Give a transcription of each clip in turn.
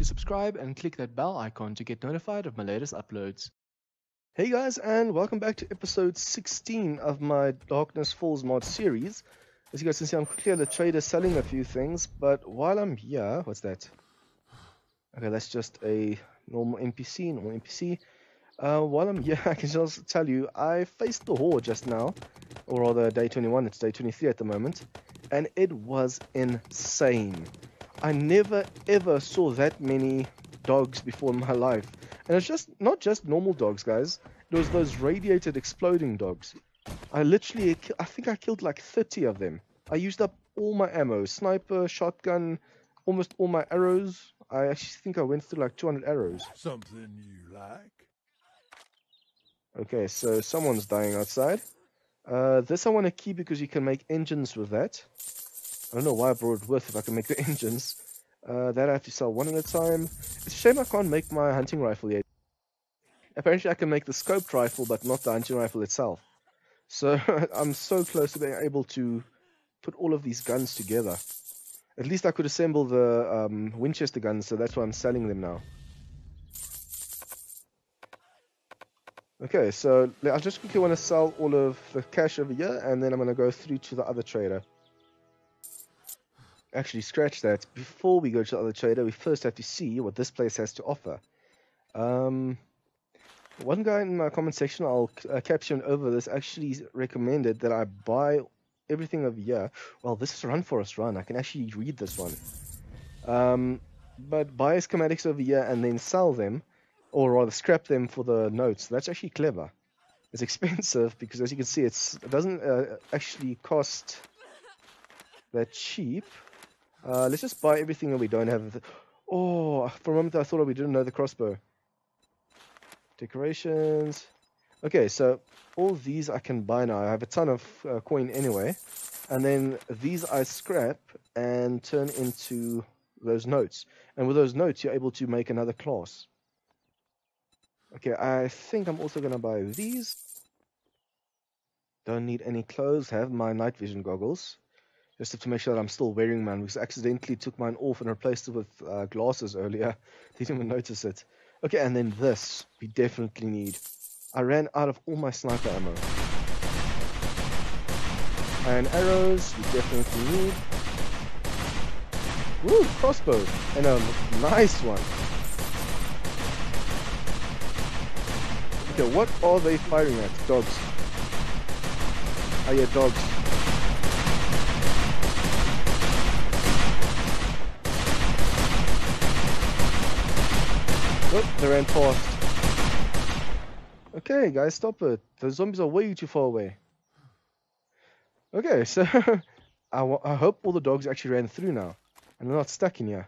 to subscribe and click that bell icon to get notified of my latest uploads. Hey guys, and welcome back to episode 16 of my Darkness Falls mod series. As you guys can see, I'm quickly at a trader selling a few things, but while I'm here, what's that? Okay, that's just a normal NPC. While I'm here, I can just tell you, I faced the whore just now, or rather day 21, it's day 23 at the moment, and it was insane. I never ever saw that many dogs before in my life, and it's just not just normal dogs, guys, it was those radiated exploding dogs. I literally, I think I killed like 30 of them. I used up all my ammo, sniper, shotgun, almost all my arrows. I actually think I went through like 200 arrows. Something you like? Okay, so someone's dying outside. This I want to keep because you can make engines with that. I don't know why I brought it with if I can make the engines. That I have to sell one at a time. It's a shame I can't make my hunting rifle yet. Apparently I can make the scoped rifle, but not the hunting rifle itself. So I'm so close to being able to put all of these guns together. At least I could assemble the Winchester guns, so that's why I'm selling them now. Okay, so I just quickly want to sell all of the cash over here, and then I'm going to go through to the other trader. Actually, scratch that. Before we go to the other trader, we first have to see what this place has to offer. One guy in my comment section, I'll caption over this, actually recommended that I buy everything over here. Well, this is Run Forest Run. I can actually read this one. But buy schematics over here and then sell them. Or rather scrap them for the notes. That's actually clever. It's expensive because, as you can see, it doesn't actually cost that cheap. Let's just buy everything that we don't have. Oh, for a moment I thought we didn't know the crossbow. Decorations. Okay, so all these I can buy now. I have a ton of coin anyway. And then these I scrap and turn into those notes. And with those notes you're able to make another class. Okay, I think I'm also going to buy these. Don't need any clothes. Have my night vision goggles. Just have to make sure that I'm still wearing mine, because I accidentally took mine off and replaced it with glasses earlier. Didn't even notice it. Okay, and then this we definitely need. I ran out of all my sniper ammo. And arrows we definitely need. Woo, crossbow. And a nice one. What are they firing at? Dogs. Oh yeah, dogs. Oh, they ran past. Okay, guys, stop it. The zombies are way too far away. Okay, so I hope all the dogs actually ran through now, and they're not stuck in here.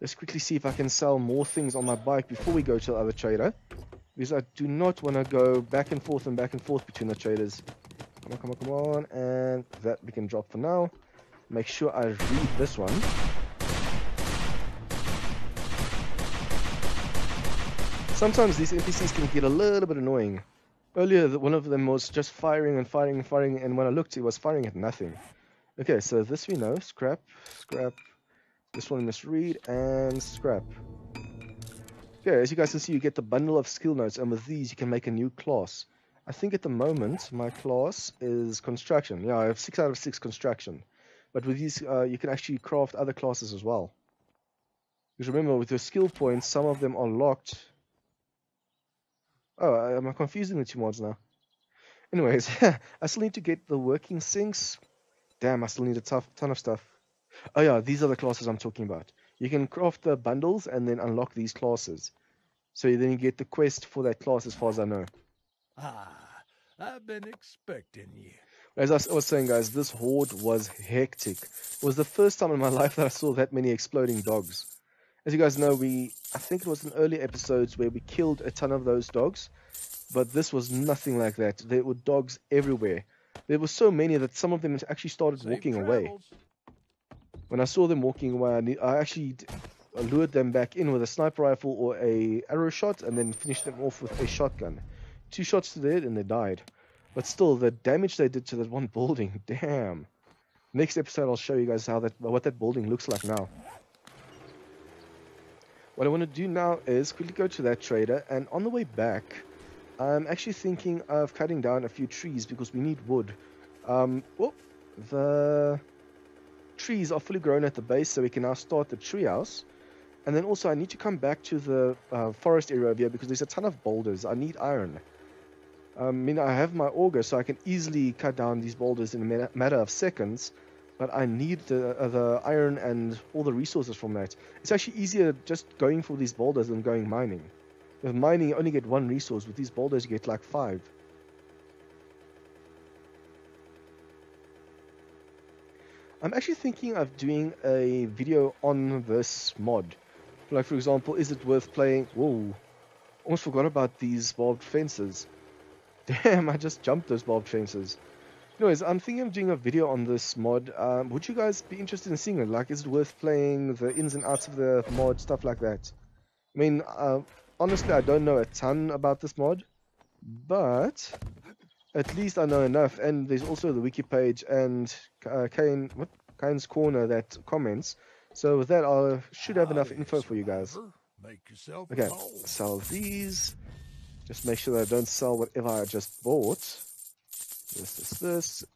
Let's quickly see if I can sell more things on my bike before we go to the other trader. Because I do not want to go back and forth between the traders. Come on, come on, come on. And that we can drop for now. Make sure I read this one. Sometimes these NPCs can get a little bit annoying. Earlier, one of them was just firing and firing and firing. And when I looked, it was firing at nothing. Okay, so this we know. Scrap, scrap. This one we must read. And scrap. Okay, as you guys can see, you get the bundle of skill notes, and with these you can make a new class. I think at the moment my class is construction. Yeah, I have 6 out of 6 construction, but with these you can actually craft other classes as well. Because remember, with your skill points, some of them are locked. Oh, am I confusing the two mods now? Anyways, I still need to get the working sinks. Damn, I still need a ton of stuff. Oh yeah, these are the classes I'm talking about. You can craft the bundles and then unlock these classes. So then you get the quest for that class, as far as I know. Ah, I've been expecting you. As I was saying, guys, this horde was hectic. It was the first time in my life that I saw that many exploding dogs. As you guys know, I think it was in earlier episodes where we killed a ton of those dogs. But this was nothing like that. There were dogs everywhere. There were so many that some of them actually started walking away. When I saw them walking away, I actually lured them back in with a sniper rifle or a arrow shot, and then finished them off with a shotgun. 2 shots to the head and they died. But still, the damage they did to that one building, damn. Next episode I'll show you guys what that building looks like now. What I want to do now is quickly go to that trader, and on the way back, I'm actually thinking of cutting down a few trees because we need wood. Well, the trees are fully grown at the base, so we can now start the tree house. And then also I need to come back to the forest area over here because there's a ton of boulders. I need iron. I mean, I have my auger, so I can easily cut down these boulders in a matter of seconds. But I need the iron and all the resources from that. It's actually easier just going for these boulders than going mining. With mining, you only get one resource. With these boulders, you get like 5. I'm actually thinking of doing a video on this mod. Like, for example, is it worth playing... Whoa. Almost forgot about these barbed fences. Damn, I just jumped those barbed fences. Anyways, I'm thinking of doing a video on this mod. Would you guys be interested in seeing it? Like, is it worth playing, the ins and outs of the mod, stuff like that? I mean, honestly, I don't know a ton about this mod. But... at least I know enough, and there's also the wiki page and Kane's Corner that comments. So with that, I should have enough info for you guys. Okay, sell these. Just make sure that I don't sell whatever I just bought. This.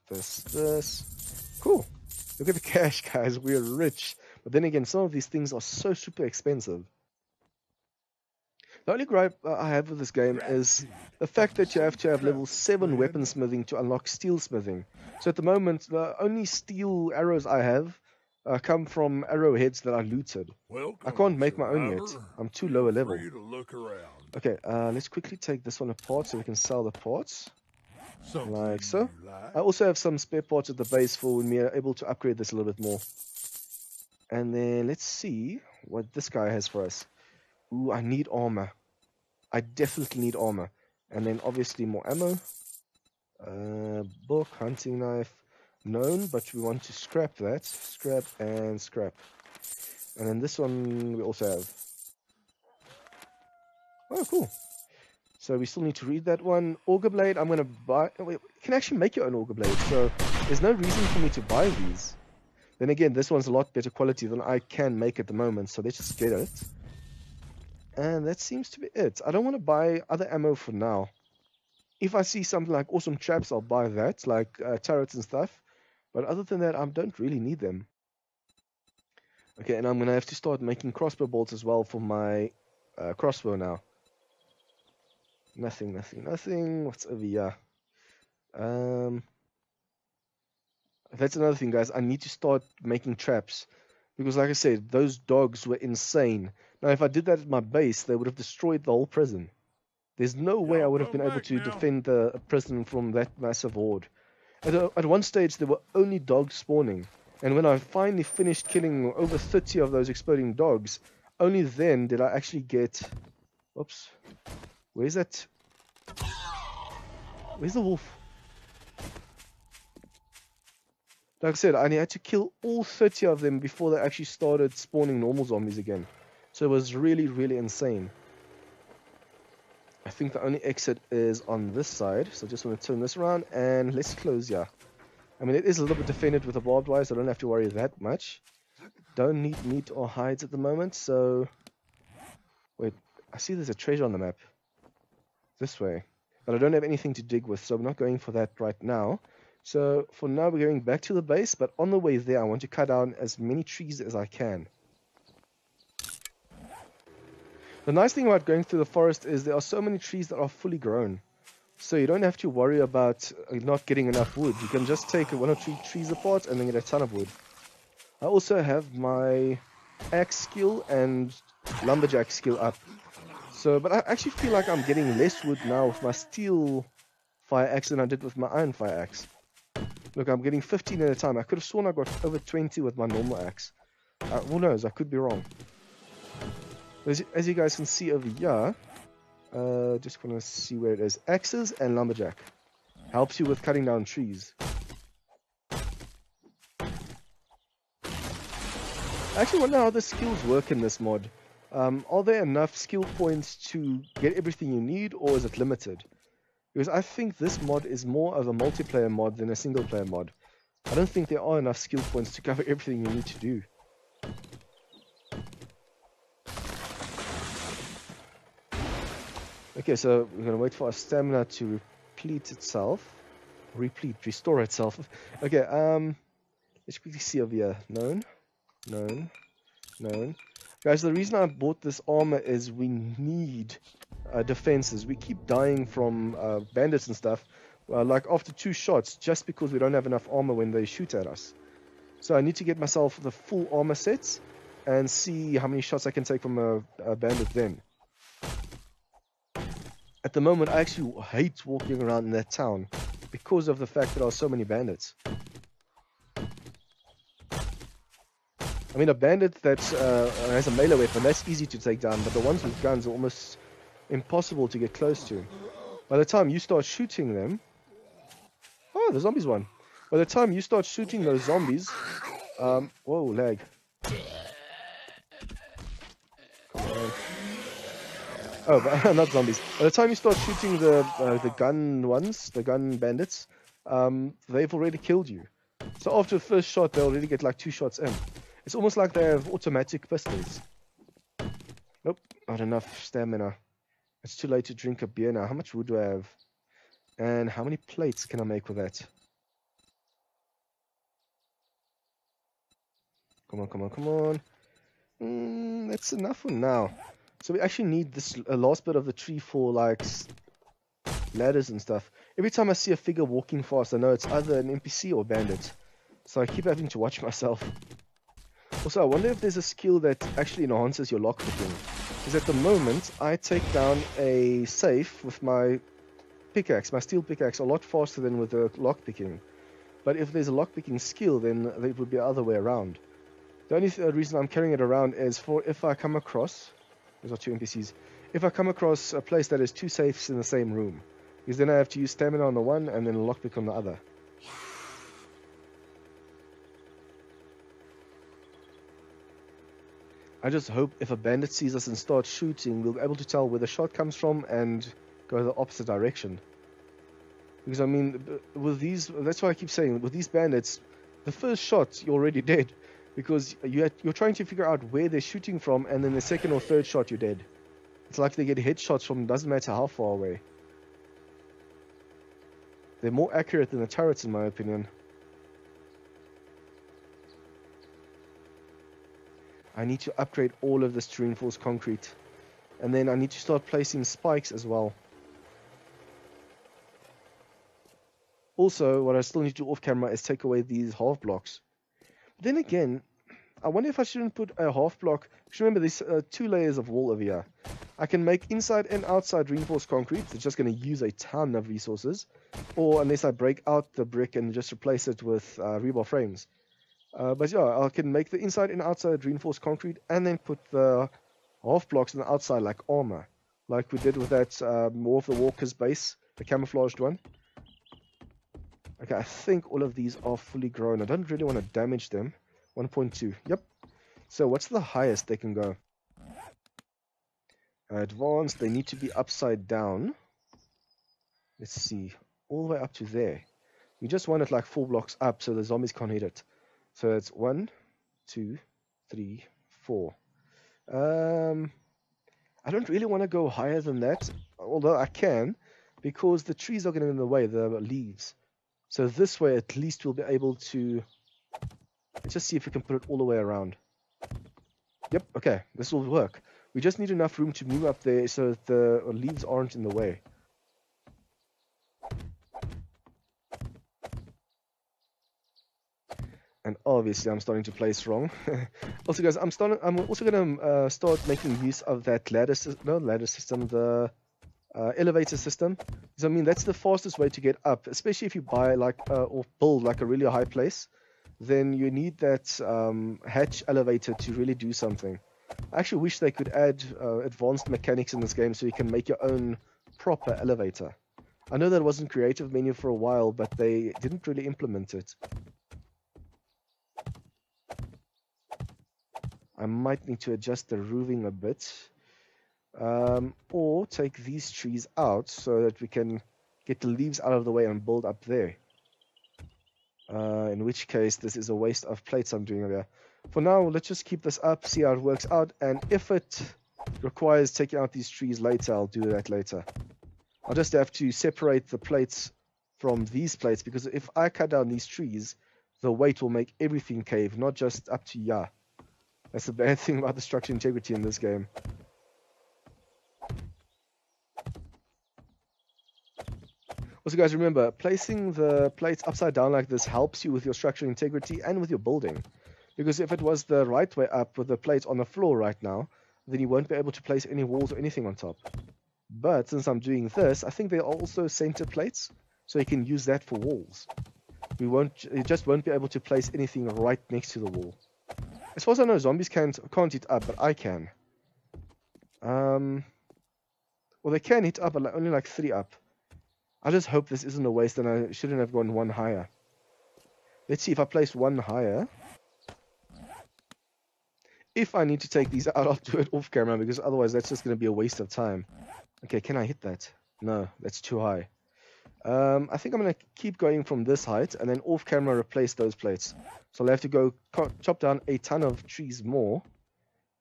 Cool. Look at the cash, guys. We're rich. But then again, some of these things are so super expensive. The only gripe I have with this game is the fact that you have to have level 7 weaponsmithing to unlock steelsmithing. So at the moment, the only steel arrows I have come from arrowheads that I looted. I can't make my own yet. I'm too low a level. Okay, let's quickly take this one apart so we can sell the parts. Like so. I also have some spare parts at the base for when we are able to upgrade this a little bit more. And then let's see what this guy has for us. Ooh, I need armor. I definitely need armor. And then obviously more ammo. Book, hunting knife, known, but we want to scrap that. Scrap and scrap. And then this one we also have. Oh, cool. So we still need to read that one. Auger blade, I'm going to buy... Oh, wait, you can actually make your own auger blade, so there's no reason for me to buy these. Then again, this one's a lot better quality than I can make at the moment, so let's just get it. And that seems to be it. I don't want to buy other ammo for now. If I see something like awesome traps, I'll buy that, like turrets and stuff. But other than that, I don't really need them. Okay, and I'm going to have to start making crossbow bolts as well for my crossbow now. Nothing. What's over here? That's another thing, guys. I need to start making traps. Because like I said, those dogs were insane. Now, if I did that at my base, they would have destroyed the whole prison. There's no way I would have been able to defend the prison from that massive horde. At one stage, there were only dogs spawning. And when I finally finished killing over 30 of those exploding dogs, only then did I actually get... Oops. Where's that? Where's the wolf? Like I said, I had to kill all 30 of them before they actually started spawning normal zombies again. So it was really, really insane. I think the only exit is on this side. So I just want to turn this around and let's close here. I mean, it is a little bit defended with the barbed wire, so I don't have to worry that much. Don't need meat or hides at the moment, so... Wait, I see there's a treasure on the map. This way. But I don't have anything to dig with, so we're not going for that right now. So for now, we're going back to the base, but on the way there, I want to cut down as many trees as I can. The nice thing about going through the forest is there are so many trees that are fully grown. So you don't have to worry about not getting enough wood. You can just take 1 or 2 trees apart and then get a ton of wood. I also have my axe skill and lumberjack skill up. So, but I actually feel like I'm getting less wood now with my steel fire axe than I did with my iron fire axe. Look, I'm getting 15 at a time. I could have sworn I got over 20 with my normal axe. Who knows? I could be wrong. As you guys can see over here, just want to see where it is. Axes and lumberjack. Helps you with cutting down trees. I actually wonder how the skills work in this mod. Are there enough skill points to get everything you need, or is it limited? Because I think this mod is more of a multiplayer mod than a single player mod. I don't think there are enough skill points to cover everything you need to do. Okay, so we're gonna wait for our stamina to replete itself. Restore itself. Okay, let's quickly see over here. Known, known, known. Guys, the reason I bought this armor is we need defenses. We keep dying from bandits and stuff, like after 2 shots, just because we don't have enough armor when they shoot at us. So I need to get myself the full armor sets and see how many shots I can take from a bandit then. At the moment, I actually hate walking around in that town because of the fact that there are so many bandits. I mean, a bandit that has a melee weapon, that's easy to take down, but the ones with guns are almost impossible to get close to. By the time you start shooting them... Oh, the zombies won. By the time you start shooting those zombies... Whoa, lag. Oh, but, not zombies. By the time you start shooting the gun ones, the gun bandits, they've already killed you. So after the first shot, they'll already get like 2 shots in. It's almost like they have automatic pistols. Nope, not enough stamina. It's too late to drink a beer now. How much wood do I have? And how many plates can I make with that? Come on, come on, come on. That's enough for now. So we actually need this last bit of the tree for, like, ladders and stuff. Every time I see a figure walking fast, I know it's either an NPC or a bandit. So I keep having to watch myself. Also, I wonder if there's a skill that actually enhances your lockpicking. Because at the moment, I take down a safe with my pickaxe, my steel pickaxe, a lot faster than with the lockpicking. But if there's a lockpicking skill, then it would be the other way around. The only reason I'm carrying it around is for if I come across... There's not 2 NPCs. If I come across a place that has 2 safes in the same room. Because then I have to use stamina on the one and then a lockpick on the other. I just hope if a bandit sees us and starts shooting, we'll be able to tell where the shot comes from and go the opposite direction. Because, I mean, with these... That's why I keep saying, with these bandits, the first shot, you're already dead. Because you're trying to figure out where they're shooting from, and then the 2nd or 3rd shot, you're dead. It's like they get headshots from, doesn't matter how far away. They're more accurate than the turrets, in my opinion. I need to upgrade all of this to reinforce concrete. And then I need to start placing spikes as well. Also, what I still need to do off camera is take away these half blocks. Then again, I wonder if I shouldn't put a half block. Just remember, there's 2 layers of wall over here. I can make inside and outside reinforced concrete. It's just going to use a ton of resources. Or unless I break out the brick and just replace it with rebar frames. But yeah, I can make the inside and outside reinforced concrete and then put the half blocks on the outside like armor. Like we did with that more of the walker's base, the camouflaged one. Okay, I think all of these are fully grown. I don't really want to damage them. 1.2. Yep. So what's the highest they can go? Advanced. They need to be upside down. Let's see. All the way up to there. We just want it like 4 blocks up so the zombies can't hit it. So it's 1, 2, 3, 4. I don't really want to go higher than that. Although I can. Because the trees are getting in the way. The leaves. So this way, at least we'll be able to... Let's just see if we can put it all the way around. Yep, okay, this will work. We just need enough room to move up there so that the leaves aren't in the way. And obviously, I'm starting to place wrong. Also, guys, I'm also going to start making use of that elevator system. Because, I mean, that's the fastest way to get up, especially if you buy like or build like a really high place. Then you need that hatch elevator to really do something. I actually wish they could add advanced mechanics in this game so you can make your own proper elevator. I know that wasn't creative menu for a while, but they didn't really implement it. I might need to adjust the roofing a bit. Or take these trees out so that we can get the leaves out of the way and build up there. In which case, this is a waste of plates I'm doing over here. For now, let's just keep this up, see how it works out, and if it It requires taking out these trees later. I'll do that later. I'll just have to separate the plates from these plates, because if I cut down these trees, the weight will make everything cave, not just up to ya. That's the bad thing about the structural integrity in this game. Also, guys, remember, placing the plates upside down like this helps you with your structural integrity and with your building. Because if it was the right way up with the plates on the floor right now, then you won't be able to place any walls or anything on top. But since I'm doing this, I think they are also center plates, so you can use that for walls. You just won't be able to place anything right next to the wall. As far as I know, zombies can't eat up, but I can. Well, they can eat up, but only like 3 up. I just hope this isn't a waste and I shouldn't have gone 1 higher. Let's see if I place 1 higher. If I need to take these out, I'll do it off camera, because otherwise that's just going to be a waste of time. Okay, can I hit that? No, that's too high. I think I'm going to keep going from this height and then off camera replace those plates. So I'll have to go chop down a ton of trees more.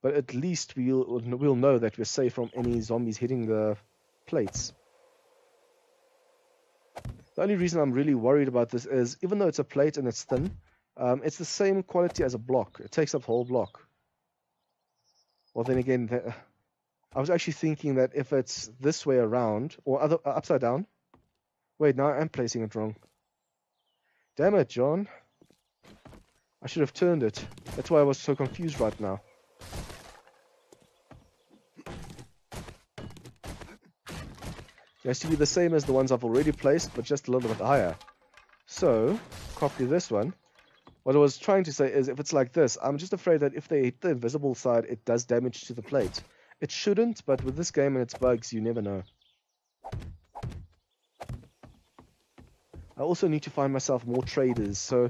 But at least we'll know that we're safe from any zombies hitting the plates. The only reason I'm really worried about this is, even though it's a plate and it's thin, it's the same quality as a block. It takes up the whole block. Well, then again, I was actually thinking that if it's this way around, or upside down. Wait, now I am placing it wrong. Damn it, John. I should have turned it. That's why I was so confused right now. It has to be the same as the ones I've already placed, but just a little bit higher. So, copy this one. What I was trying to say is, if it's like this, I'm just afraid that if they hit the invisible side, it does damage to the plate. It shouldn't, but with this game and its bugs, you never know. I also need to find myself more traders, so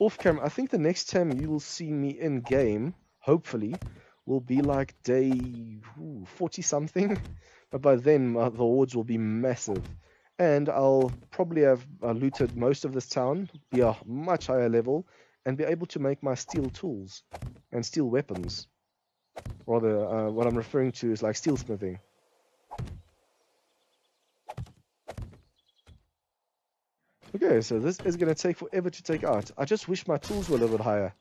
off camera, I think the next time you'll see me in game, hopefully, will be like day 40-something, but by then the hordes will be massive, and I'll probably have looted most of this town, be a much higher level, and be able to make my steel tools and steel weapons. Rather, what I'm referring to is like steel smithing. Okay, so this is going to take forever to take out. I just wish my tools were a little bit higher.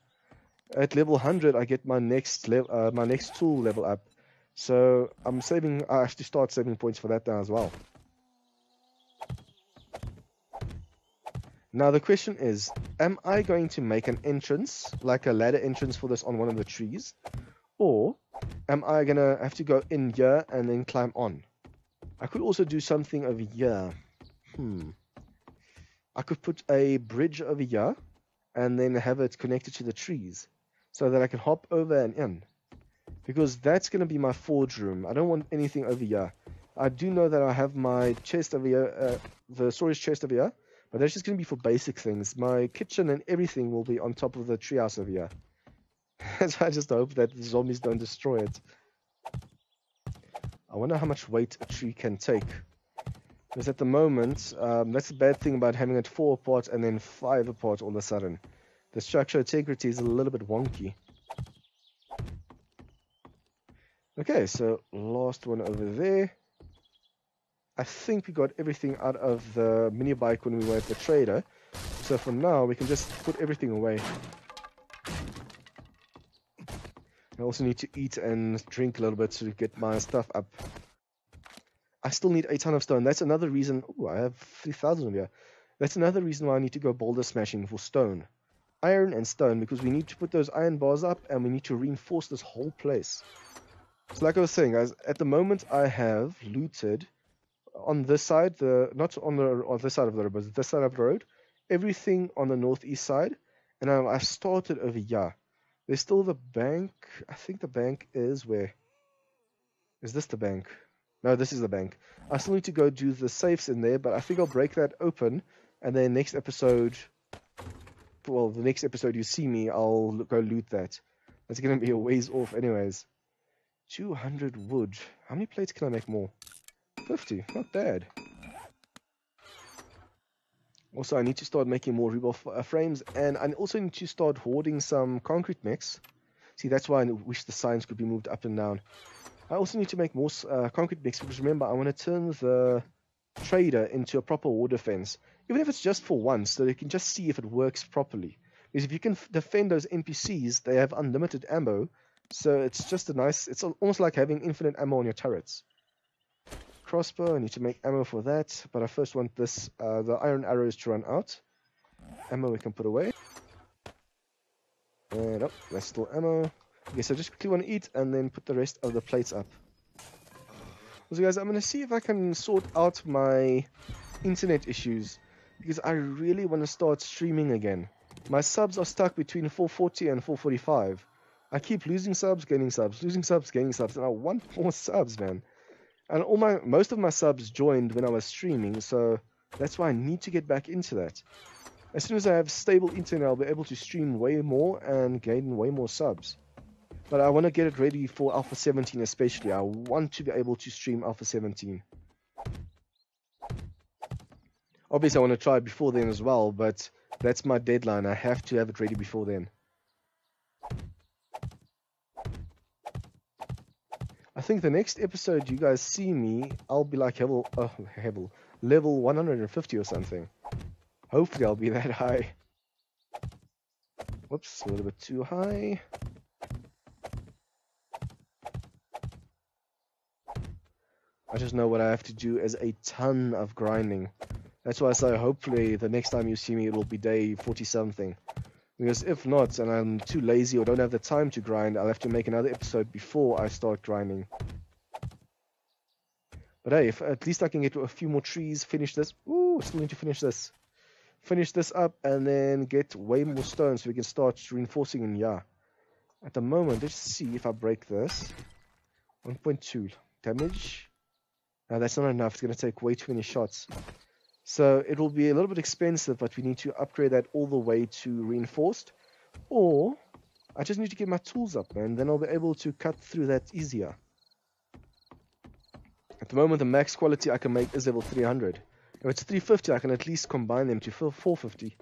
At level 100, I get my next tool level up. So I'm saving. I have to start saving points for that now as well. Now the question is, am I going to make an entrance, like a ladder entrance for this on one of the trees? Or am I going to have to go in here and then climb on? I could also do something over here. I could put a bridge over here and then have it connected to the trees so that I can hop over and in. Because that's going to be my forge room. I don't want anything over here. I do know that I have my chest over here, the storage chest over here, but that's just going to be for basic things. My kitchen and everything will be on top of the treehouse over here. So I just hope that the zombies don't destroy it. I wonder how much weight a tree can take. Because at the moment, that's the bad thing about having it 4 apart and then 5 apart all of a sudden. The structural integrity is a little bit wonky. Okay, so last one over there. I think we got everything out of the mini-bike when we were at the trader. So for now, we can just put everything away. I also need to eat and drink a little bit to get my stuff up. I still need a ton of stone. That's another reason... Ooh, I have 3,000 over here. That's another reason why I need to go boulder smashing for stone. Iron and stone, because we need to put those iron bars up and we need to reinforce this whole place. So like I was saying, guys, at the moment I have looted on this side, not on this side of the road, but this side of the road, everything on the northeast side, and I've started over here. There's still the bank. I think the bank is where? Is this the bank? No, this is the bank. I still need to go do the safes in there, but I think I'll break that open, and then next episode, well, the next episode you see me, I'll go loot that. That's going to be a ways off anyways. 200 wood. How many plates can I make more? 50. Not bad. Also, I need to start making more rebar frames, and I also need to start hoarding some concrete mix. See, that's why I wish the signs could be moved up and down. I also need to make more concrete bricks, because remember, I want to turn the trader into a proper war defense. Even if it's just for once, so you can just see if it works properly. Because if you can defend those NPCs, they have unlimited ammo, so it's just a nice... It's almost like having infinite ammo on your turrets. Crossbow, I need to make ammo for that, but I first want this the iron arrows to run out. Ammo we can put away. And oh, that's still ammo. Okay, so just quickly want to eat and then put the rest of the plates up. So guys, I'm going to see if I can sort out my internet issues, because I really want to start streaming again. My subs are stuck between 440 and 445. I keep losing subs, gaining subs, and I want more subs, man. And most of my subs joined when I was streaming, so that's why I need to get back into that. As soon as I have stable internet, I'll be able to stream way more and gain way more subs. But I want to get it ready for Alpha 17 especially. I want to be able to stream Alpha 17. Obviously, I want to try it before then as well, but that's my deadline. I have to have it ready before then. I think the next episode you guys see me, I'll be like level 150 or something. Hopefully I'll be that high. Whoops, a little bit too high. I just know what I have to do is a ton of grinding. That's why I say hopefully the next time you see me it will be day 40-something. Because if not, and I'm too lazy or don't have the time to grind, I'll have to make another episode before I start grinding. But hey, if at least I can get a few more trees, finish this. Ooh, still need to finish this. Finish this up and then get way more stone so we can start reinforcing in Yah. At the moment, let's see if I break this. 1.2 damage. Now that's not enough. It's going to take way too many shots. So it will be a little bit expensive, but we need to upgrade that all the way to reinforced. Or I just need to get my tools up, and then I'll be able to cut through that easier. At the moment, the max quality I can make is level 300. If it's 350, I can at least combine them to 450.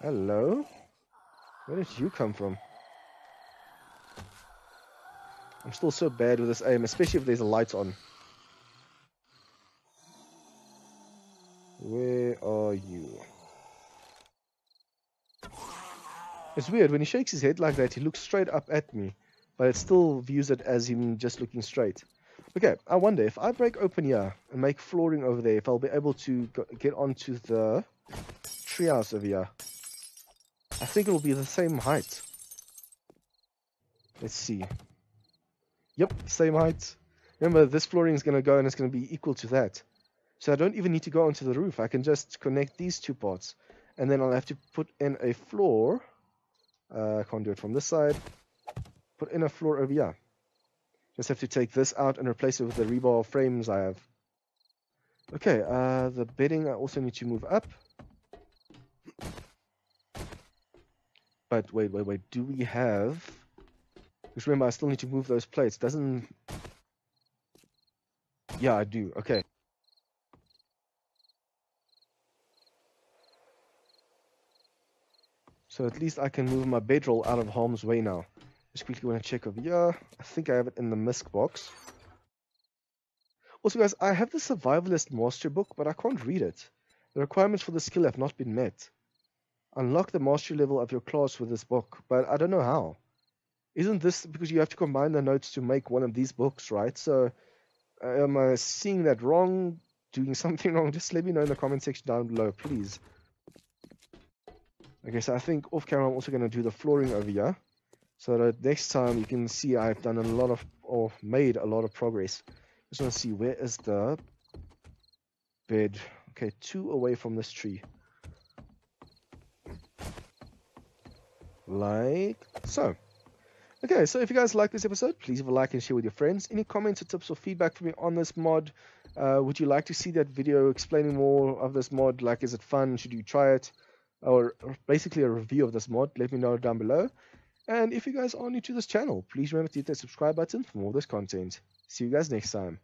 Hello? Where did you come from? I'm still so bad with this aim, especially if there's a light on. Where are you? It's weird, when he shakes his head like that, he looks straight up at me, but it still views it as him just looking straight. Okay, I wonder if I break open here and make flooring over there, if I'll be able to get onto the treehouse over here. I think it will be the same height. Let's see. Yep, same height. Remember, this flooring is going to go and it's going to be equal to that. So I don't even need to go onto the roof. I can just connect these two parts. And then I'll have to put in a floor. I can't do it from this side. Put in a floor over here. Just have to take this out and replace it with the rebar frames I have. Okay, the bedding I also need to move up. But wait. Do we have... Because remember, I still need to move those plates. Doesn't... Yeah, I do. Okay. So at least I can move my bedroll out of harm's way now. Just quickly want to check over here. I think I have it in the misc box. Also, guys, I have the Survivalist Mastery book, but I can't read it. The requirements for the skill have not been met. Unlock the mastery level of your class with this book, but I don't know how. Isn't this because you have to combine the notes to make one of these books, right? So, am I seeing that wrong? Doing something wrong? Just let me know in the comment section down below, please. Okay, so I think off camera I'm also going to do the flooring over here. So that next time you can see I've done a lot of, or made a lot of progress. Just want to see, where is the bed? Okay, two away from this tree. Like so. Okay, so if you guys like this episode, please leave a like and share with your friends. Any comments or tips or feedback for me on this mod? Would you like to see that video explaining more of this mod? Like, is it fun? Should you try it? Or basically a review of this mod. Let me know down below. And if you guys are new to this channel, please remember to hit that subscribe button for more of this content. See you guys next time.